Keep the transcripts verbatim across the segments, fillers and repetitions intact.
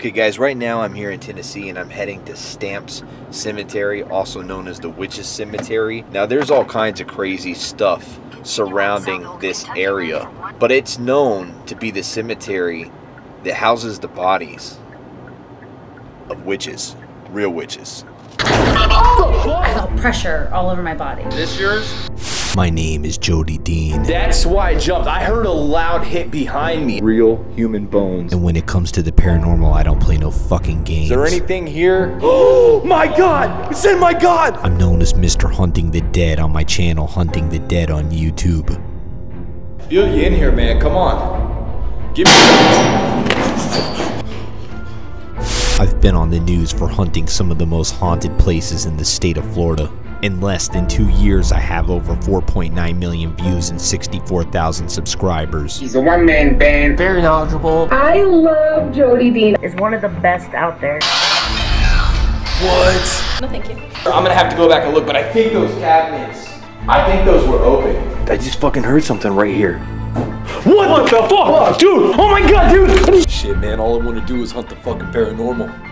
Okay guys, right now I'm here in Tennessee and I'm heading to Stamps Cemetery, also known as the Witches' Cemetery. Now there's all kinds of crazy stuff surrounding this area, but it's known to be the cemetery that houses the bodies of witches, real witches. Oh, I felt pressure all over my body. Is this yours? My name is Jody Dean. That's why I jumped. I heard a loud hit behind me. Real human bones. And when it comes to the paranormal, I don't play no fucking games. Is there anything here? Oh my God! It's in my God! I'm known as Mister Hunting the Dead on my channel, Hunting the Dead on YouTube. Yo, you in here, man? Come on. Give me. I've been on the news for hunting some of the most haunted places in the state of Florida. In less than two years, I have over four point nine million views and sixty-four thousand subscribers. He's a one-man band. Very knowledgeable. I love Jody Dean. Is one of the best out there. What? No, thank you. I'm gonna have to go back and look, but I think those cabinets, I think those were open. I just fucking heard something right here. What, what the, the fuck? fuck, dude? Oh my God, dude! Shit, man, all I want to do is hunt the fucking paranormal.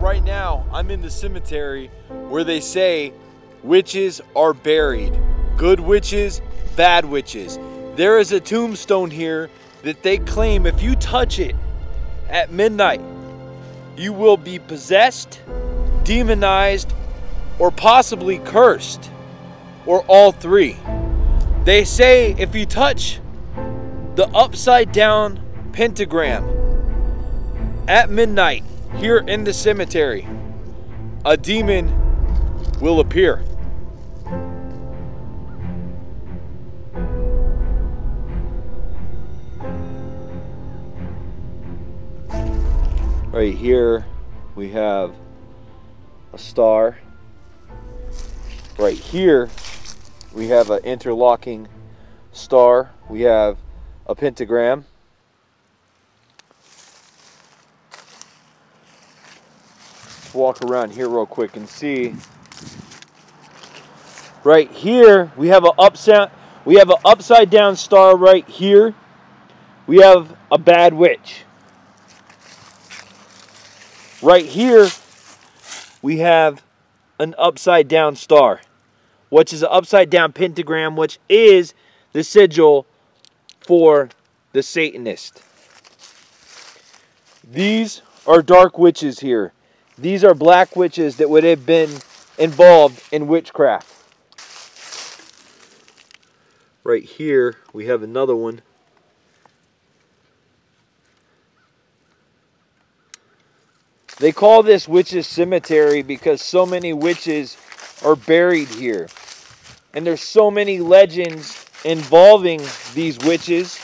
Right now, I'm in the cemetery where they say witches are buried. Good witches, bad witches. There is a tombstone here that they claim if you touch it at midnight, you will be possessed, demonized, or possibly cursed, or all three. They say if you touch the upside down pentagram at midnight, here in the cemetery, a demon will appear. Right here we have a star. Right here we have an interlocking star. We have a pentagram. Walk around here real quick and see. Right here we have a upside we have an upside down star. Right here we have a bad witch. Right here we have an upside down star, which is an upside down pentagram, which is the sigil for the Satanist. These are dark witches here. These are black witches that would have been involved in witchcraft. Right here, we have another one. They call this Witches' Cemetery because so many witches are buried here. And there's so many legends involving these witches.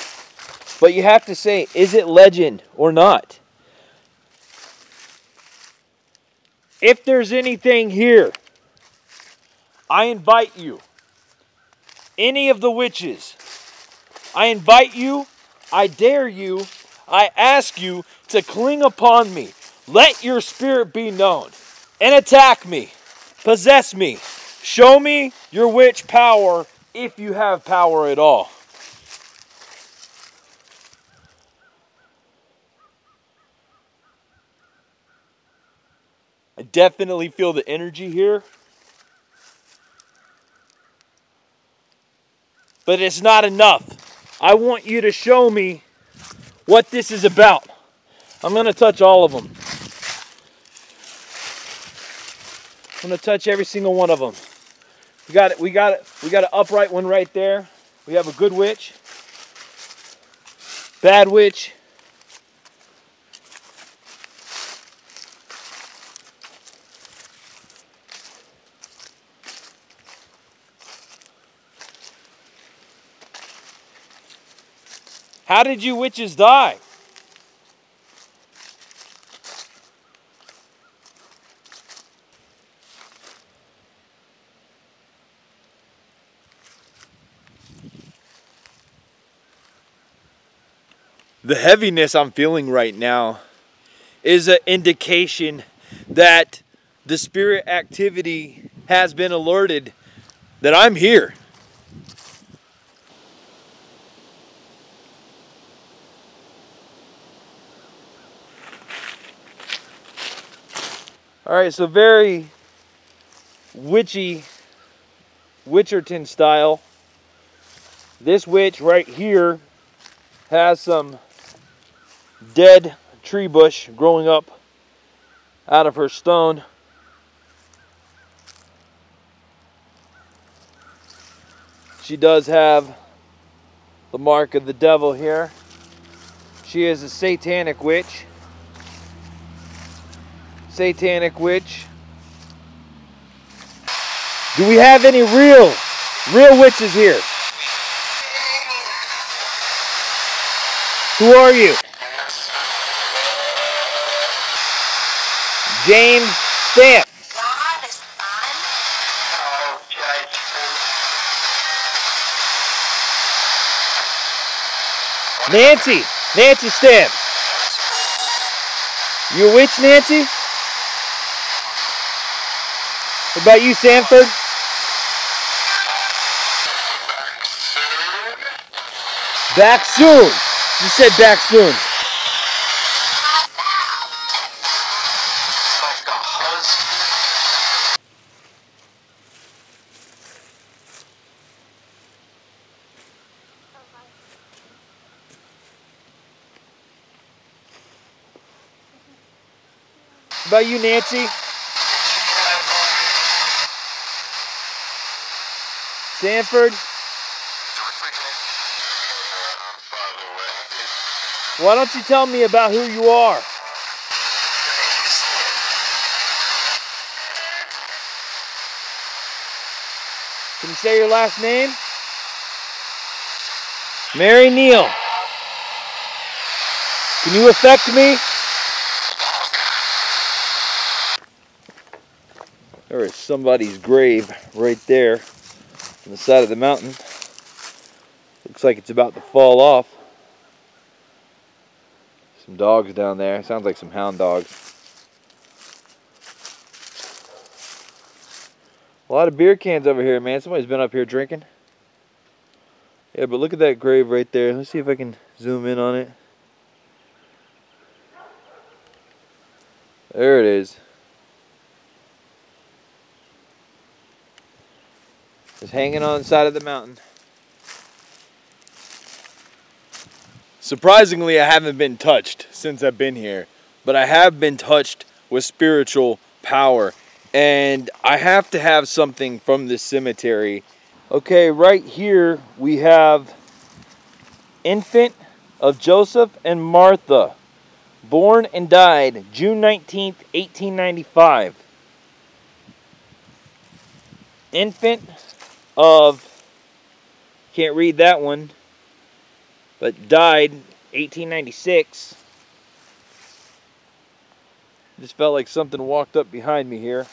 But you have to say, is it legend or not? If there's anything here, I invite you, any of the witches, I invite you I dare you, I ask you to cling upon me. Let your spirit be known and attack me. Possess me. Show me your witch power if you have power at all. I definitely feel the energy here. But it's not enough. I want you to show me what this is about. I'm going to touch all of them. I'm going to touch every single one of them. We got it. We got it. We got an upright one right there. We have a good witch. Bad witch. How did you witches die? The heaviness I'm feeling right now is an indication that the spirit activity has been alerted that I'm here. All right, so very witchy, Witcherton style. This witch right here has some dead tree bush growing up out of her stone. She does have the mark of the devil here. She is a satanic witch. Satanic witch. Do we have any real, real witches here? Who are you? James Stamp. God is fun. Oh, judgment. Nancy. Nancy Stamp. You a witch, Nancy? What about you, Sanford? Back soon. You said back soon. About you, Nancy? Sanford? Why don't you tell me about who you are? Can you say your last name? Mary Neal. Can you affect me? There is somebody's grave right there on the side of the mountain. Looks like it's about to fall off. Some dogs down there. Sounds like some hound dogs. A lot of beer cans over here, man. Somebody's been up here drinking. Yeah, but look at that grave right there. Let's see if I can zoom in on it. There it is. Just hanging on the side of the mountain. Surprisingly, I haven't been touched since I've been here, but I have been touched with spiritual power, and I have to have something from this cemetery. Okay, right here we have infant of Joseph and Martha, born and died June nineteenth, eighteen ninety-five. Infant of, can't read that one, but died eighteen ninety-six. Just felt like something walked up behind me here.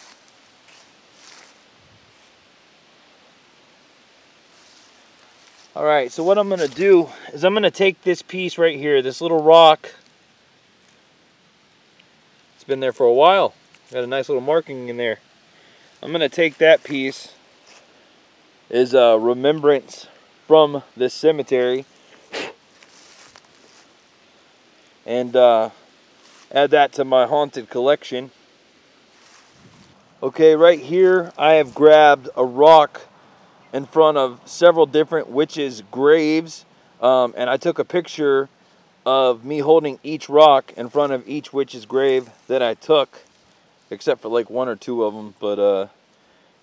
All right, so what I'm gonna do is I'm gonna take this piece right here, this little rock. It's been there for a while. Got a nice little marking in there. I'm gonna take that piece as a remembrance from this cemetery and uh, add that to my haunted collection. Okay, right here I have grabbed a rock in front of several different witches' graves, um, and I took a picture of me holding each rock in front of each witch's grave that I took, except for like one or two of them, but uh,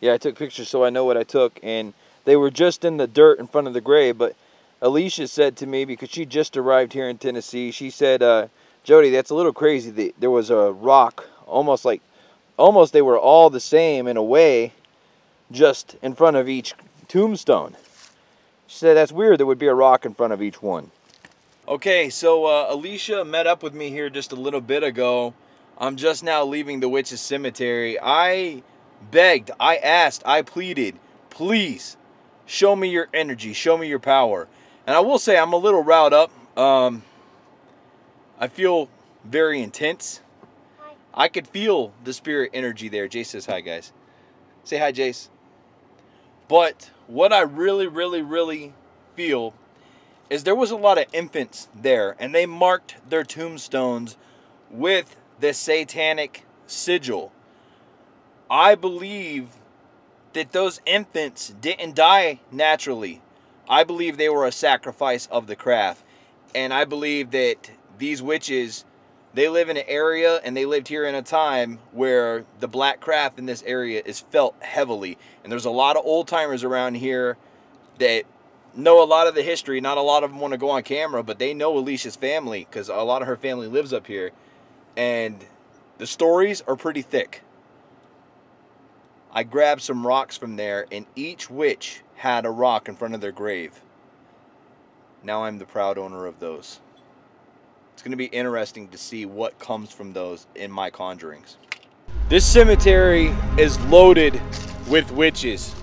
yeah, I took pictures so I know what I took, and they were just in the dirt in front of the grave. But Alicia said to me, because she just arrived here in Tennessee, she said, uh, Jody, that's a little crazy that there was a rock, almost like, almost they were all the same in a way, just in front of each tombstone. She said, that's weird, there would be a rock in front of each one. Okay, so uh, Alicia met up with me here just a little bit ago. I'm just now leaving the Witches' Cemetery. I begged, I asked, I pleaded, please, show me your energy, show me your power. And I will say I'm a little riled up. Um, I feel very intense. Hi. I could feel the spirit energy there. Jace says hi, guys. Say hi, Jace. But what I really, really, really feel is there was a lot of infants there, and they marked their tombstones with this satanic sigil. I believe that those infants didn't die naturally. I believe they were a sacrifice of the craft. And I believe that these witches, they live in an area, and they lived here in a time where the black craft in this area is felt heavily. And there's a lot of old timers around here that know a lot of the history. Not a lot of them want to go on camera, but they know Alicia's family because a lot of her family lives up here. And the stories are pretty thick. I grabbed some rocks from there, and each witch had a rock in front of their grave. Now I'm the proud owner of those. It's going to be interesting to see what comes from those in my conjurings. This cemetery is loaded with witches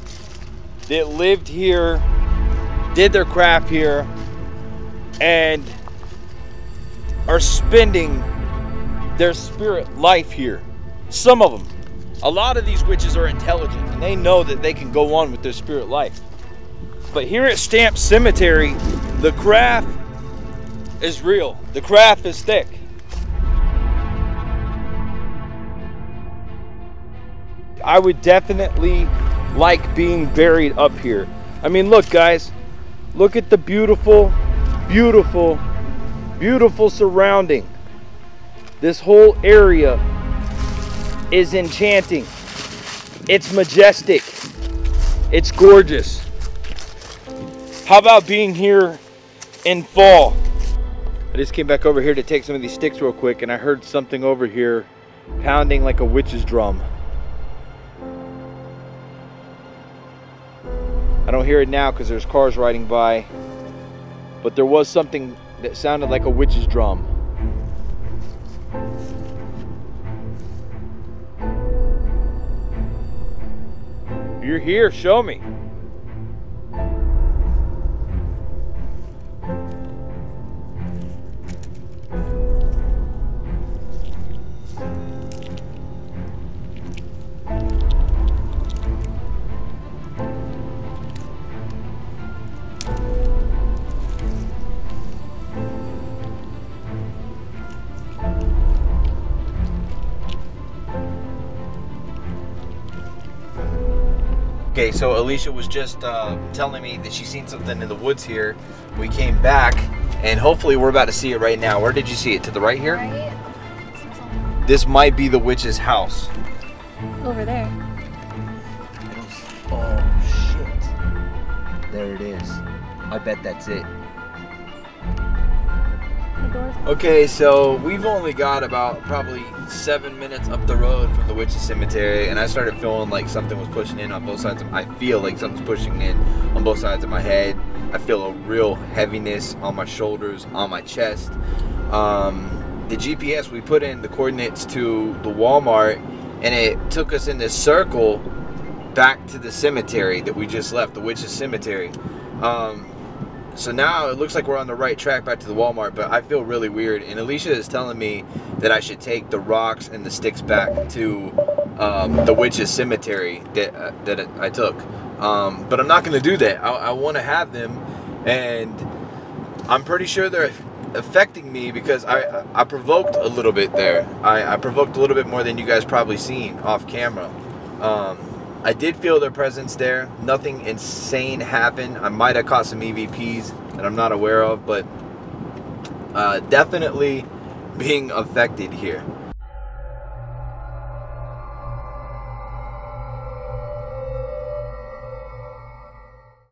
that lived here, did their craft here, and are spending their spirit life here. Some of them. A lot of these witches are intelligent, and they know that they can go on with their spirit life. But here at Stamps Cemetery, the craft is real. The craft is thick. I would definitely like being buried up here. I mean, look, guys. Look at the beautiful, beautiful, beautiful surrounding. This whole area is enchanting. It's majestic. It's gorgeous. How about being here in fall? I just came back over here to take some of these sticks real quick, and I heard something over here pounding like a witch's drum. I don't hear it now because there's cars riding by, but there was something that sounded like a witch's drum. You're here, show me. Okay, so Alicia was just uh, telling me that she seen something in the woods here. We came back, and hopefully we're about to see it right now. Where did you see it? To the right here? Right. This might be the witch's house. Over there. Oh, shit. There it is. I bet that's it. Okay, so we've only got about probably seven minutes up the road from the Witches' Cemetery, and I started feeling like something was pushing in on both sides of my, I feel like something's pushing in on both sides of my head. I feel a real heaviness on my shoulders, on my chest. Um, the G P S, we put in the coordinates to the Walmart, and it took us in this circle back to the cemetery that we just left, the Witches' Cemetery. Um, So now it looks like we're on the right track back to the Walmart, but I feel really weird. And Alicia is telling me that I should take the rocks and the sticks back to um, the Witches' Cemetery that, uh, that I took. Um, but I'm not going to do that. I, I want to have them, and I'm pretty sure they're affecting me because I, I provoked a little bit there. I, I provoked a little bit more than you guys probably seen off camera. Um, I did feel their presence there. Nothing insane happened. I might have caught some E V Ps that I'm not aware of, but uh, definitely being affected here.